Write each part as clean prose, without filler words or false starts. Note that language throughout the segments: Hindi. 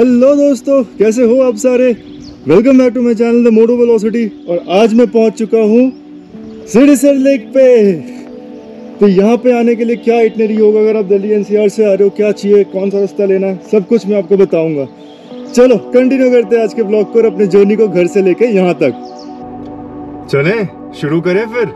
हेलो दोस्तों, कैसे हो आप सारे। Welcome back to my channel the Moto Velocity. और आज मैं पहुंच चुका हूं सिलिसर लेक पे। तो यहाँ पे आने के लिए क्या इटनरी होगा, अगर आप दिल्ली एनसीआर से आ रहे हो क्या चाहिए, कौन सा रास्ता लेना, सब कुछ मैं आपको बताऊंगा। चलो कंटिन्यू करते हैं आज के ब्लॉग को और अपने जर्नी को घर से लेके यहाँ तक। चले शुरू करें फिर।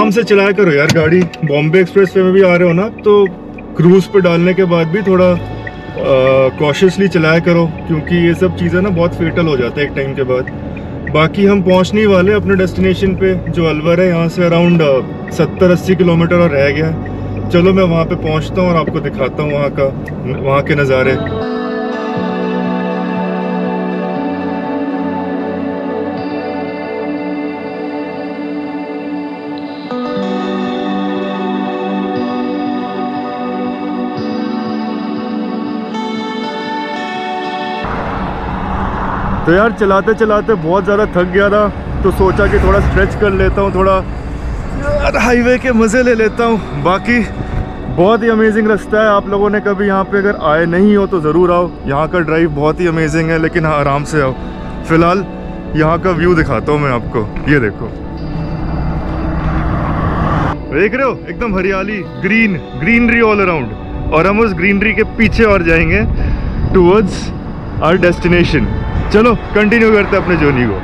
आराम से चलाया करो यार गाड़ी। बॉम्बे एक्सप्रेसवे में भी आ रहे हो ना तो क्रूज पे डालने के बाद भी थोड़ा कॉशियसली चलाया करो, क्योंकि ये सब चीज़ें ना बहुत फेटल हो जाता है एक टाइम के बाद। बाकी हम पहुंचने वाले अपने डेस्टिनेशन पे जो अलवर है, यहाँ से अराउंड 70-80 किलोमीटर और रह गया। चलो मैं वहाँ पर पहुँचता हूँ और आपको दिखाता हूँ वहाँ के नज़ारे। तो यार चलाते चलाते बहुत ज़्यादा थक गया था, तो सोचा कि थोड़ा स्ट्रेच कर लेता हूँ, थोड़ा यार हाईवे के मज़े ले लेता हूँ। बाकी बहुत ही अमेजिंग रास्ता है। आप लोगों ने कभी यहाँ पे अगर आए नहीं हो तो ज़रूर आओ। यहाँ का ड्राइव बहुत ही अमेजिंग है, लेकिन हाँ आराम से आओ। फ़िलहाल यहाँ का व्यू दिखाता हूँ मैं आपको। ये देखो, देख रहे हो, एकदम हरियाली, ग्रीनरी ऑल अराउंड। और हम उस ग्रीनरी के पीछे और जाएंगे टूवर्ड्स आवर डेस्टिनेशन। चलो कंटिन्यू करते हैं अपने जर्नी को।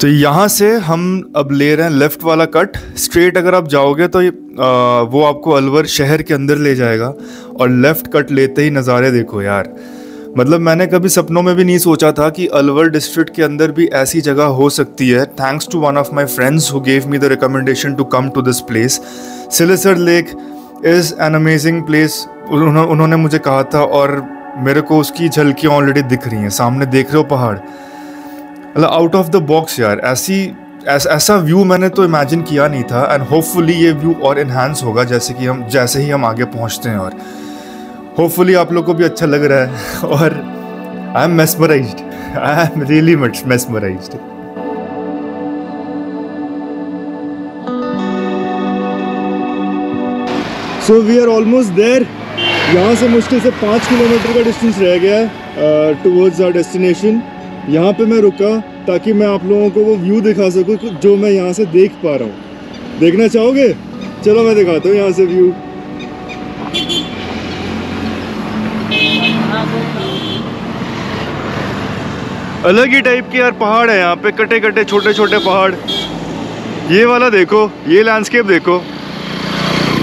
तो यहाँ से हम अब ले रहे हैं लेफ़्ट वाला कट। स्ट्रेट अगर आप जाओगे तो वो आपको अलवर शहर के अंदर ले जाएगा। और लेफ़्ट कट लेते ही नज़ारे देखो यार, मतलब मैंने कभी सपनों में भी नहीं सोचा था कि अलवर डिस्ट्रिक्ट के अंदर भी ऐसी जगह हो सकती है। Thanks to one of my friends who gave me the recommendation to come to this place. Siliserh lake is an amazing place, उन्होंने मुझे कहा था। और मेरे को उसकी झलकियाँ ऑलरेडी दिख रही हैं सामने, देख रहे हो पहाड़। मतलब आउट ऑफ द बॉक्स यार, ऐसा व्यू मैंने तो इमेजिन किया नहीं था। एंड होपफुली ये व्यू और इन्हांस होगा जैसे ही हम आगे पहुंचते हैं। और होपफुली आप लोग को भी अच्छा लग रहा है। और I am really much mesmerised. So we are almost there. यहाँ से मुश्किल से 5 किलोमीटर का डिस्टेंस रह गया है टुवर्ड्स आवर डेस्टिनेशन। यहाँ पे मैं रुका ताकि मैं आप लोगों को वो व्यू दिखा सकूँ जो मैं यहाँ से देख पा रहा हूँ। देखना चाहोगे? चलो मैं दिखाता हूँ यहाँ से व्यू। अलग ही टाइप के यार पहाड़ है यहाँ पे, कटे कटे छोटे छोटे पहाड़। ये वाला देखो, ये लैंडस्केप देखो,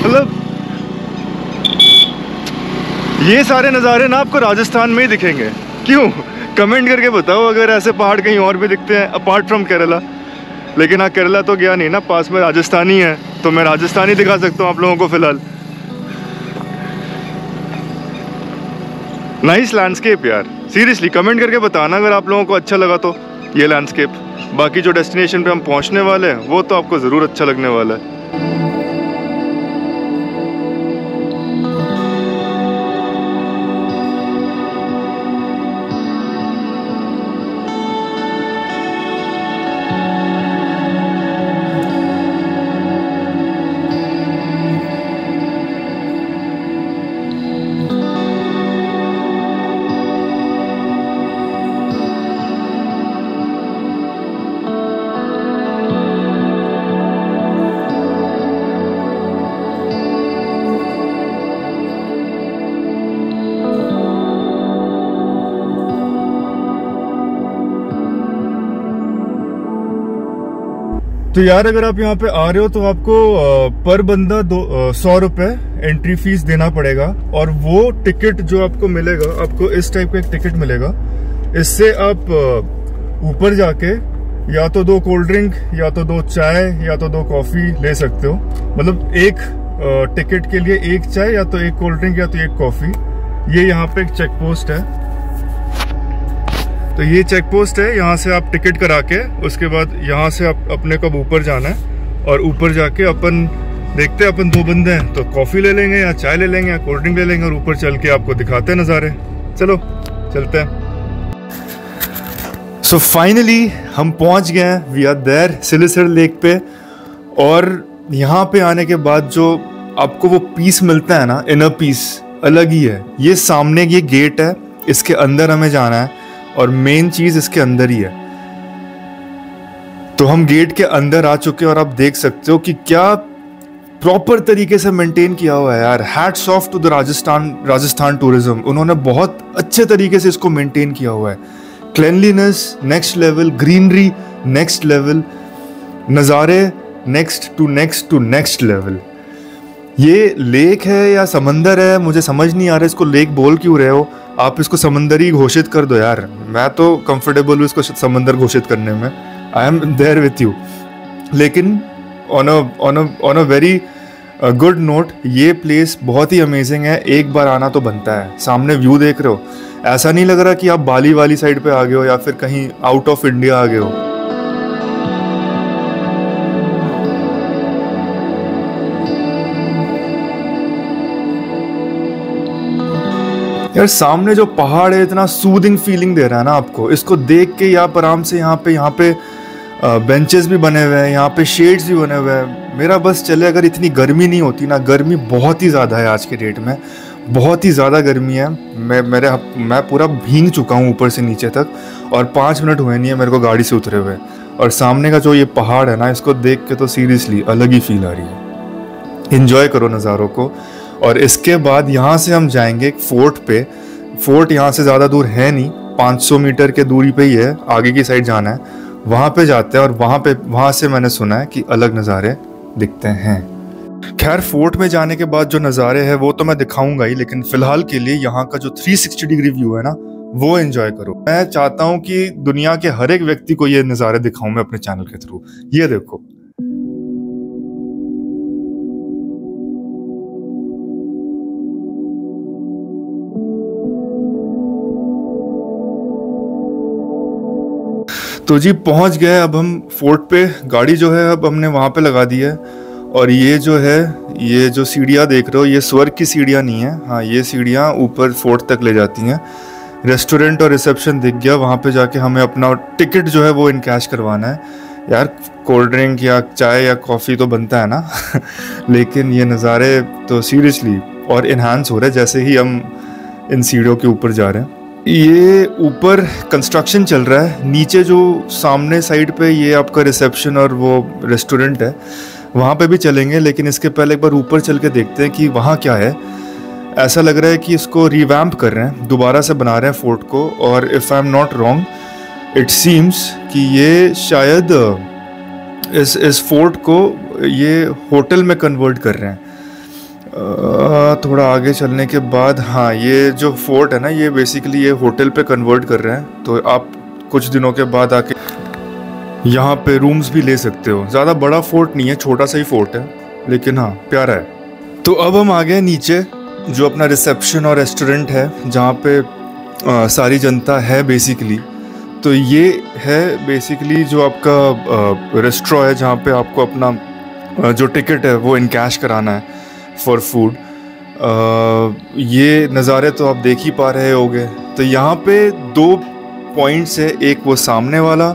मतलब ये सारे नज़ारे ना आपको राजस्थान में ही दिखेंगे। क्यों? कमेंट करके बताओ अगर ऐसे पहाड़ कहीं और भी दिखते हैं अपार्ट फ्रॉम केरला। लेकिन हाँ, केरला तो गया नहीं ना, पास में राजस्थान ही है, तो मैं राजस्थान ही दिखा सकता हूँ आप लोगों को फिलहाल। नाइस लैंडस्केप यार, सीरियसली कमेंट करके बताना अगर आप लोगों को अच्छा लगा तो ये लैंडस्केप। बाकी जो डेस्टिनेशन पे हम पहुँचने वाले हैं वो तो आपको ज़रूर अच्छा लगने वाला है। तो यार अगर आप यहाँ पे आ रहे हो तो आपको पर बंदा 200 रुपये एंट्री फीस देना पड़ेगा और वो टिकट जो आपको मिलेगा, आपको इस टाइप का एक टिकट मिलेगा। इससे आप ऊपर जाके या तो दो कोल्ड ड्रिंक या तो दो चाय या तो दो कॉफी ले सकते हो। मतलब एक टिकट के लिए एक चाय या तो एक कोल्ड ड्रिंक या तो एक कॉफी। ये यहाँ पे एक चेक पोस्ट है, तो ये चेक पोस्ट है, यहाँ से आप टिकट करा के उसके बाद यहाँ से आप अपने को ऊपर जाना है और ऊपर जाके अपन देखते हैं, अपन दो बंदे हैं तो कॉफी ले लेंगे या चाय ले लेंगे या कोल्ड ड्रिंक ले लेंगे और ऊपर चल के आपको दिखाते हैं नज़ारे। चलो चलते हैं। सो फाइनली हम पहुंच गए हैं, we are there, Siliserh lake पे। और यहाँ पे आने के बाद जो आपको वो पीस मिलता है ना, इनर पीस, अलग ही है। ये सामने ये गेट है, इसके अंदर हमें जाना है और मेन चीज़ इसके अंदर ही है। तो हम गेट के अंदर आ चुके हैं और आप देख सकते हो कि क्या प्रॉपर तरीके से मेंटेन किया हुआ है यार। Hats off to the Rajasthan tourism, उन्होंने बहुत अच्छे तरीके से इसको मेंटेन किया हुआ है। Cleanliness next level, greenery next level, नज़ारे next to next to next level. ये लेक है या समंदर है, मुझे समझ नहीं आ रहा, इसको लेक बोल क्यों रहे हो आप, इसको समंदर ही घोषित कर दो यार। मैं तो कंफर्टेबल हूँ इसको समंदर घोषित करने में, I am there with you. लेकिन on a very good note, ये प्लेस बहुत ही अमेजिंग है, एक बार आना तो बनता है। सामने व्यू देख रहे हो, ऐसा नहीं लग रहा कि आप बाली वाली साइड पे आ गए हो या फिर कहीं आउट ऑफ इंडिया आ गए हो। यार सामने जो पहाड़ है इतना सूदिंग फीलिंग दे रहा है ना आपको, इसको देख के आप आराम से यहाँ पे बेंचेस भी बने हुए हैं, यहाँ पे शेड्स भी बने हुए हैं। मेरा बस चले अगर इतनी गर्मी नहीं होती ना, गर्मी बहुत ही ज़्यादा है आज के डेट में, बहुत ही ज़्यादा गर्मी है। मैं पूरा भीग चुका हूँ ऊपर से नीचे तक और 5 मिनट हुए नहीं है मेरे को गाड़ी से उतरे हुए। और सामने का जो ये पहाड़ है ना, इसको देख के तो सीरियसली अलग ही फील आ रही है। इन्जॉय करो नज़ारों को। और इसके बाद यहाँ से हम जाएंगे एक फोर्ट पे। फोर्ट यहाँ से ज़्यादा दूर है नहीं, 500 मीटर के दूरी पे ही है, आगे की साइड जाना है, वहाँ पे जाते हैं और वहाँ से मैंने सुना है कि अलग नज़ारे दिखते हैं। खैर फोर्ट में जाने के बाद जो नज़ारे हैं वो तो मैं दिखाऊंगा ही, लेकिन फ़िलहाल के लिए यहाँ का जो 360 डिग्री व्यू है ना, वो एंजॉय करो। मैं चाहता हूँ कि दुनिया के हर एक व्यक्ति को ये नज़ारे दिखाऊँ मैं अपने चैनल के थ्रू। ये देखो, तो जी पहुंच गए। अब हम फोर्ट पे, गाड़ी जो है अब हमने वहाँ पे लगा दी है। और ये जो है, ये जो सीढ़ियाँ देख रहे हो, ये स्वर्ग की सीढ़ियाँ नहीं है, हाँ ये सीढ़ियाँ ऊपर फोर्ट तक ले जाती हैं। रेस्टोरेंट और रिसेप्शन दिख गया, वहाँ पे जाके हमें अपना टिकट जो है वो इनकैश करवाना है। यार कोल्ड ड्रिंक या चाय या कॉफ़ी तो बनता है ना लेकिन ये नज़ारे तो सीरियसली और इन्हांस हो रहे हैं जैसे ही हम इन सीढ़ियों के ऊपर जा रहे हैं। ये ऊपर कंस्ट्रक्शन चल रहा है, नीचे जो सामने साइड पे ये आपका रिसेप्शन और वो रेस्टोरेंट है, वहाँ पे भी चलेंगे। लेकिन इसके पहले एक बार ऊपर चल के देखते हैं कि वहाँ क्या है। ऐसा लग रहा है कि इसको रिवैम्प कर रहे हैं, दोबारा से बना रहे हैं फोर्ट को। और if I am not wrong, it seems कि ये शायद इस फोर्ट को ये होटल में कन्वर्ट कर रहे हैं। थोड़ा आगे चलने के बाद, हाँ ये जो फोर्ट है ना, ये बेसिकली ये होटल पे कन्वर्ट कर रहे हैं। तो आप कुछ दिनों के बाद आके यहाँ पे रूम्स भी ले सकते हो। ज़्यादा बड़ा फोर्ट नहीं है, छोटा सा ही फोर्ट है, लेकिन हाँ प्यारा है। तो अब हम आ गए नीचे जो अपना रिसेप्शन और रेस्टोरेंट है, जहाँ पे सारी जनता है बेसिकली। तो ये है बेसिकली जो आपका रेस्टोरेंट है, जहाँ पे आपको अपना जो टिकट है वो इनकैश कराना है फॉर फूड। ये नज़ारे तो आप देख ही पा रहे होंगे। तो यहाँ पे 2 पॉइंट्स है, एक वो सामने वाला,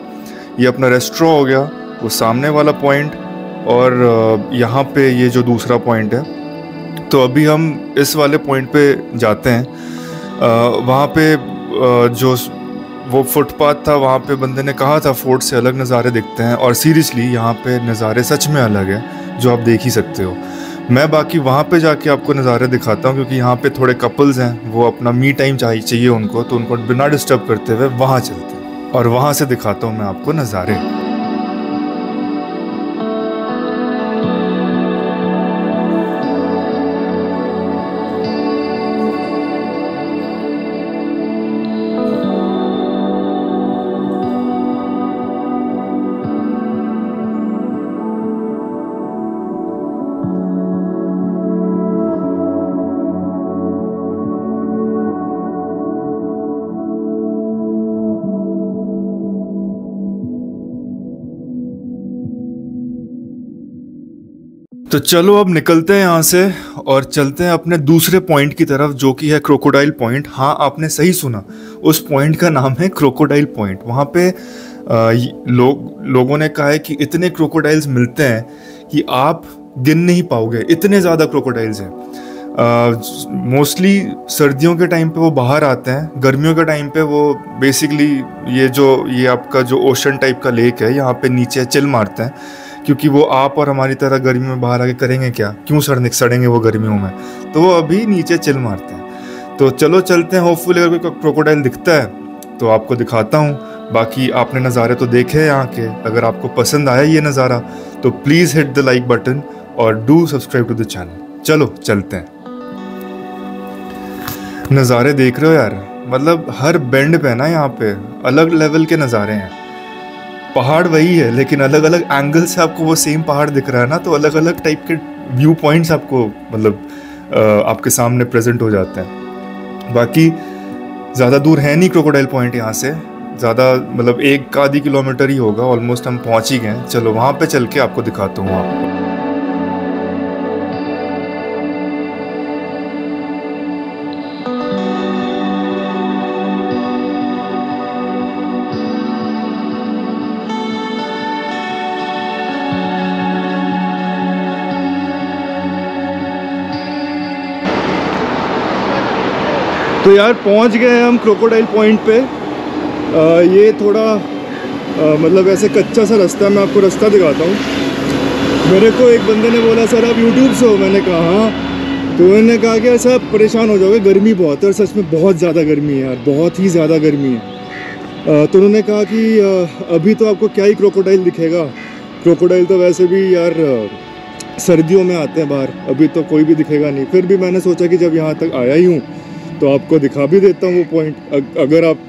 ये अपना रेस्टोरेंट हो गया वो सामने वाला पॉइंट, और यहाँ पे ये जो दूसरा पॉइंट है। तो अभी हम इस वाले पॉइंट पे जाते हैं। वहाँ पे जो वो फुटपाथ था, वहाँ पे बंदे ने कहा था फोर्ट से अलग नज़ारे दिखते हैं, और सीरियसली यहाँ पे नज़ारे सच में अलग है जो आप देख ही सकते हो। मैं बाकी वहाँ पे जाके आपको नज़ारे दिखाता हूँ, क्योंकि यहाँ पे थोड़े कपल्स हैं, वो अपना मी टाइम चाहिए उनको, तो उनको बिना डिस्टर्ब करते हुए वहाँ चलते हैं और वहाँ से दिखाता हूँ मैं आपको नज़ारे। तो चलो अब निकलते हैं यहाँ से और चलते हैं अपने दूसरे पॉइंट की तरफ जो कि है क्रोकोडाइल पॉइंट। हाँ आपने सही सुना, उस पॉइंट का नाम है क्रोकोडाइल पॉइंट। वहाँ पे लोगों ने कहा है कि इतने क्रोकोडाइल्स मिलते हैं कि आप गिन नहीं पाओगे, इतने ज़्यादा क्रोकोडाइल्स हैं। मोस्टली सर्दियों के टाइम पे वो बाहर आते हैं, गर्मियों के टाइम पे वो बेसिकली ये आपका जो ओशन टाइप का लेक है यहाँ पे नीचे चिल मारते हैं, क्योंकि वो आप और हमारी तरह गर्मी में बाहर आके करेंगे क्या, क्यों सड़ेंगे वो गर्मियों में, तो वो अभी नीचे चिल मारते हैं। तो चलो चलते हैं, होपफुली अगर कोई क्रोकोडाइल दिखता है तो आपको दिखाता हूँ। बाकी आपने नज़ारे तो देखे हैं यहाँ के, अगर आपको पसंद आया ये नज़ारा तो please hit the like button और do subscribe to the channel. चलो चलते हैं। नज़ारे देख रहे हो यार, मतलब हर बेंड पे ना यहाँ पे अलग लेवल के नज़ारे हैं। पहाड़ वही है लेकिन अलग अलग एंगल से आपको वो सेम पहाड़ दिख रहा है ना, तो अलग अलग टाइप के व्यू पॉइंट्स आपको मतलब आपके सामने प्रेजेंट हो जाते हैं। बाकी ज़्यादा दूर है नहीं क्रोकोडाइल पॉइंट यहाँ से, ज़्यादा मतलब 1 आधी किलोमीटर ही होगा, ऑलमोस्ट हम पहुँच ही गए। चलो वहाँ पे चल के आपको दिखाता हूँ आपको। तो यार पहुंच गए हैं हम क्रोकोडाइल पॉइंट पे। ये थोड़ा मतलब ऐसे कच्चा सा रास्ता है, मैं आपको रास्ता दिखाता हूँ। मेरे को एक बंदे ने बोला सर आप यूट्यूब से हो, मैंने कहा हाँ, तो उन्होंने कहा कि ऐसा परेशान हो जाओगे, गर्मी बहुत है। और सच में बहुत ज़्यादा गर्मी है यार, बहुत ही ज़्यादा गर्मी है। तो उन्होंने कहा कि अभी तो आपको क्या ही क्रोकोडाइल दिखेगा, क्रोकोडाइल तो वैसे भी यार सर्दियों में आते हैं बाहर, अभी तो कोई भी दिखेगा नहीं। फिर भी मैंने सोचा कि जब यहाँ तक आया ही हूँ तो आपको दिखा भी देता हूँ वो पॉइंट, अगर आप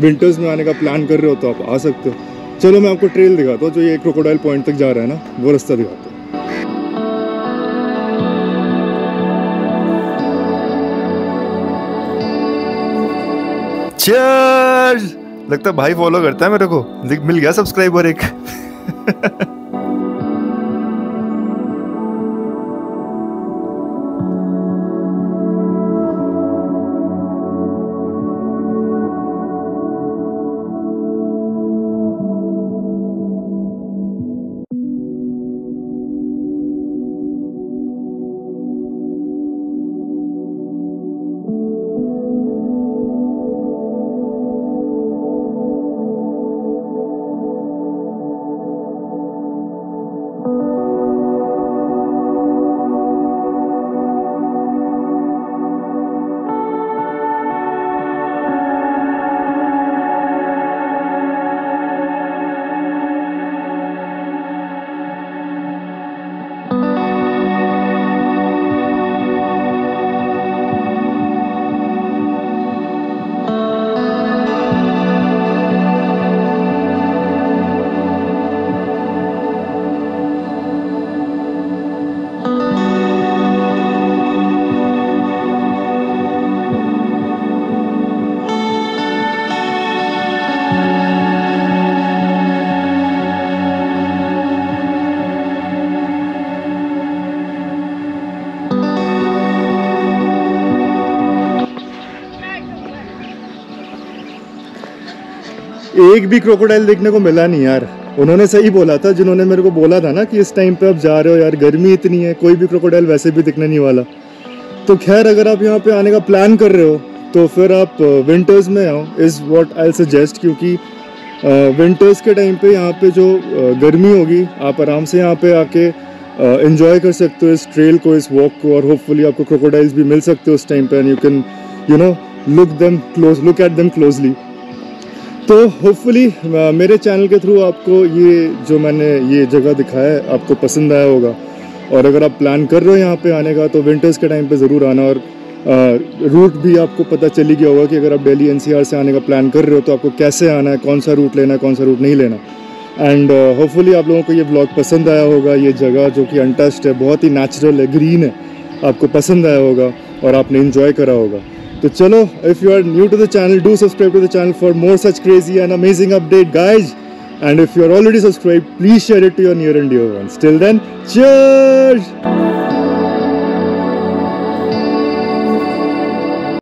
विंटर्स में आने का प्लान कर रहे हो तो आप आ सकते हो। चलो मैं आपको ट्रेल दिखाता हूँ जो ये क्रोकोडाइल पॉइंट तक जा रहा है ना, वो रास्ता दिखाता हूँ। चीयर्स! लगता है भाई फॉलो करता है मेरे को, मिल गया सब्सक्राइबर एक। एक भी क्रोकोडाइल देखने को मिला नहीं यार। उन्होंने सही बोला था जिन्होंने मेरे को बोला था ना कि इस टाइम पे आप जा रहे हो यार, गर्मी इतनी है कोई भी क्रोकोडाइल वैसे भी दिखने नहीं वाला। तो खैर अगर आप यहाँ पे आने का प्लान कर रहे हो तो फिर आप विंटर्स में आओ, इज़ व्हाट आई सजेस्ट, क्योंकि विंटर्स के टाइम पे यहाँ पे जो गर्मी होगी आप आराम से यहाँ पे आके इन्जॉय कर सकते हो इस ट्रेल को, इस वॉक को, और होपफुली आपको क्रोकोडाइल्स भी मिल सकते हो उस टाइम पे। And you can you know look at them closely. तो होपफुली मेरे चैनल के थ्रू आपको ये जो मैंने ये जगह दिखाया है आपको पसंद आया होगा, और अगर आप प्लान कर रहे हो यहाँ पे आने का तो विंटर्स के टाइम पे ज़रूर आना। और रूट भी आपको पता चली गया होगा कि अगर आप दिल्ली एनसीआर से आने का प्लान कर रहे हो तो आपको कैसे आना है, कौन सा रूट लेना है, कौन सा रूट नहीं लेना। एंड होपफुली आप लोगों को ये ब्लॉग पसंद आया होगा। ये जगह जो कि अनटच्ड है, बहुत ही नेचुरल है, ग्रीन है, आपको पसंद आया होगा और आपने इन्जॉय करा होगा। तो चलो, if you are new to the channel, do subscribe to the channel for more such crazy and amazing update guys. And if you are already subscribed, please share it to your near and dear ones. Till then, cheers!